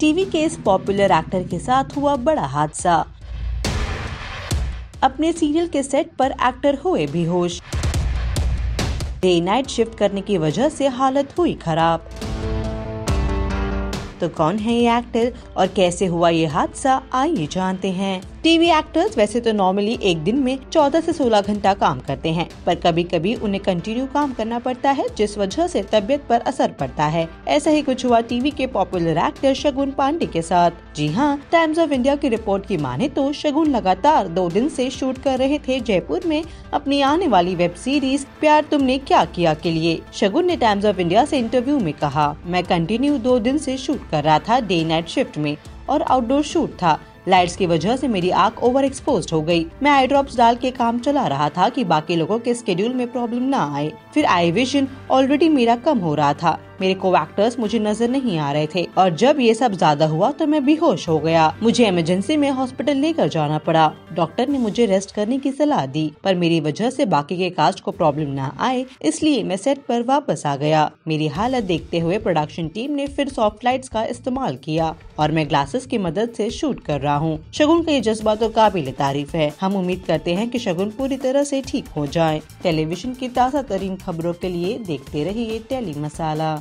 TV के इस popular actor के साथ हुआ बड़ा हादसा। अपने सीरियल के सेट पर एक्टर हुए बेहोश। डे नाइट शिफ्ट करने की वजह से हालत हुई खराब। तो कौन है ये एक्टर और कैसे हुआ ये हादसा, आइए जानते हैं। टीवी एक्टर्स वैसे तो नॉर्मली एक दिन में 14 से 16 घंटा काम करते हैं, पर कभी कभी उन्हें कंटिन्यू काम करना पड़ता है, जिस वजह से तबीयत पर असर पड़ता है। ऐसा ही कुछ हुआ टीवी के पॉपुलर एक्टर शगुन पांडे के साथ। जी हाँ, टाइम्स ऑफ इंडिया की रिपोर्ट की माने तो शगुन लगातार 2 दिन से शूट कर रहे थे जयपुर में अपनी आने वाली वेब सीरीज प्यार तुमने क्या किया के लिए। शगुन ने टाइम्स ऑफ इंडिया से इंटरव्यू में कहा, मैं कंटिन्यू 2 दिन से शूट कर रहा था, डे नाइट शिफ्ट में, और आउटडोर शूट था। लाइट्स की वजह से मेरी आंख ओवर एक्सपोज हो गई। मैं आई ड्रॉप्स डाल के काम चला रहा था कि बाकी लोगों के स्केड्यूल में प्रॉब्लम ना आए। फिर आई विजन ऑलरेडी मेरा कम हो रहा था, मेरे को एक्टर्स मुझे नजर नहीं आ रहे थे, और जब ये सब ज्यादा हुआ तो मैं बेहोश हो गया। मुझे इमरजेंसी में हॉस्पिटल लेकर जाना पड़ा। डॉक्टर ने मुझे रेस्ट करने की सलाह दी, पर मेरी वजह से बाकी के कास्ट को प्रॉब्लम ना आए, इसलिए मैं सेट पर वापस आ गया। मेरी हालत देखते हुए प्रोडक्शन टीम ने फिर सॉफ्ट लाइट्स का इस्तेमाल किया और मैं ग्लासेस की मदद से शूट कर रहा हूँ। शगुन का ये जज्बा तो काबिल तारीफ है। हम उम्मीद करते हैं कि शगुन पूरी तरह से ठीक हो जाए। टेलीविजन की ताजा तरीन खबरों के लिए देखते रहिए टेली मसाला।